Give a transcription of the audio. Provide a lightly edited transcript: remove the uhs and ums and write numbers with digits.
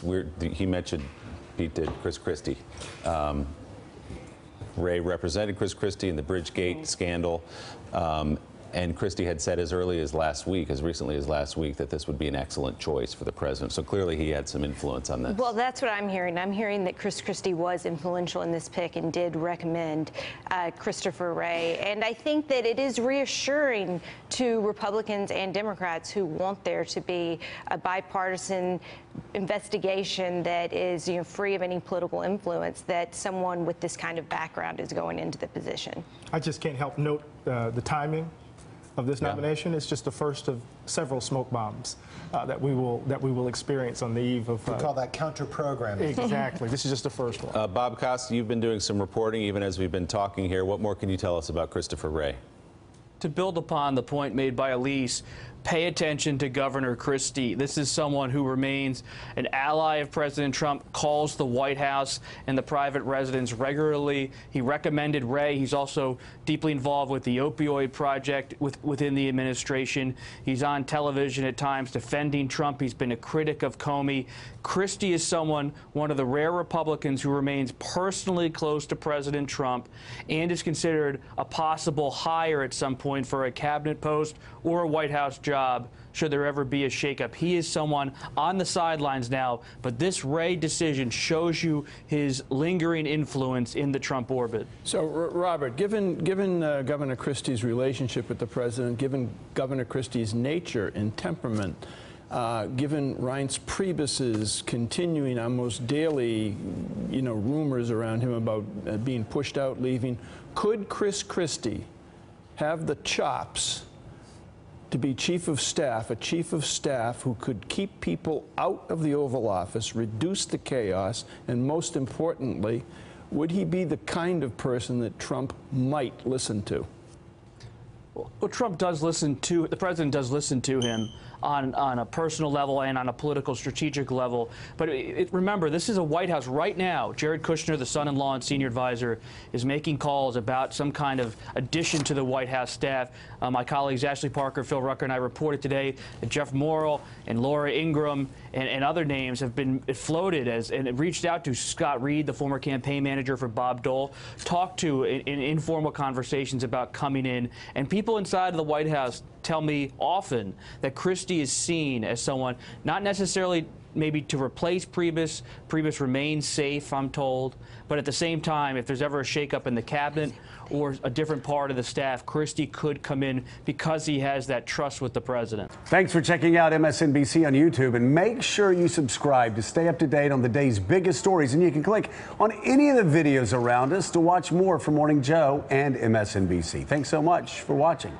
it's weird. He mentioned, Pete did, Chris Christie. Wray represented Chris Christie in the Bridgegate scandal. And Christie had said as early as last week, as recently as last week, that this would be an excellent choice for the president. So clearly he had some influence on this. Well, that's what I'm hearing. I'm hearing that Chris Christie was influential in this pick and did recommend Christopher Wray. And I think that it is reassuring to Republicans and Democrats who want there to be a bipartisan investigation that is, you know, free of any political influence, that someone with this kind of background is going into the position. I just can't help note the timing of this nomination. It's just the first of several smoke bombs that we will experience on the eve of. We call that counter-programming. Exactly. This is just the first one. Bob Costa, you've been doing some reporting even as we've been talking here. What more can you tell us about Christopher Wray? To build upon the point made by Elise, pay attention to Governor Christie. This is someone who remains an ally of President Trump, calls the White House and the private residence regularly. He recommended Wray. He's also deeply involved with the opioid project within the administration. He's on television at times defending Trump. He's been a critic of Comey. Christie is someone, one of the rare Republicans who remains personally close to President Trump and is considered a possible hire at some point for a cabinet post or a White House job, should there ever be a shakeup. He is someone on the sidelines now, but this Wray decision shows you his lingering influence in the Trump orbit. So, Robert, given Governor Christie's relationship with the president, given Governor Christie's nature and temperament, given Reince Priebus's continuing almost daily, you know, rumors around him about being pushed out, leaving, could Chris Christie have the chops to be chief of staff, a chief of staff who could keep people out of the Oval Office, reduce the chaos, and most importantly, would he be the kind of person that Trump might listen to? Well, Trump does listen to, the president does listen to him on a personal level and on a political strategic level. But remember, this is a White House right now. Jared Kushner, the son-in-law and senior advisor, is making calls about some kind of addition to the White House staff. My colleagues Ashley Parker, Phil Rucker, and I reported today that Jeff Morrill and Laura Ingram and other names have been floated as, and reached out to Scott Reed, the former campaign manager for Bob Dole, talked to in informal conversations about coming in. And people inside of the White House tell me often that Christie is seen as someone, not necessarily maybe to replace Priebus. Priebus remains safe, I'm told. But at the same time, if there's ever a shakeup in the cabinet or a different part of the staff, Christie could come in because he has that trust with the president. Thanks for checking out MSNBC on YouTube. And make sure you subscribe to stay up to date on the day's biggest stories. And you can click on any of the videos around us to watch more from Morning Joe and MSNBC. Thanks so much for watching.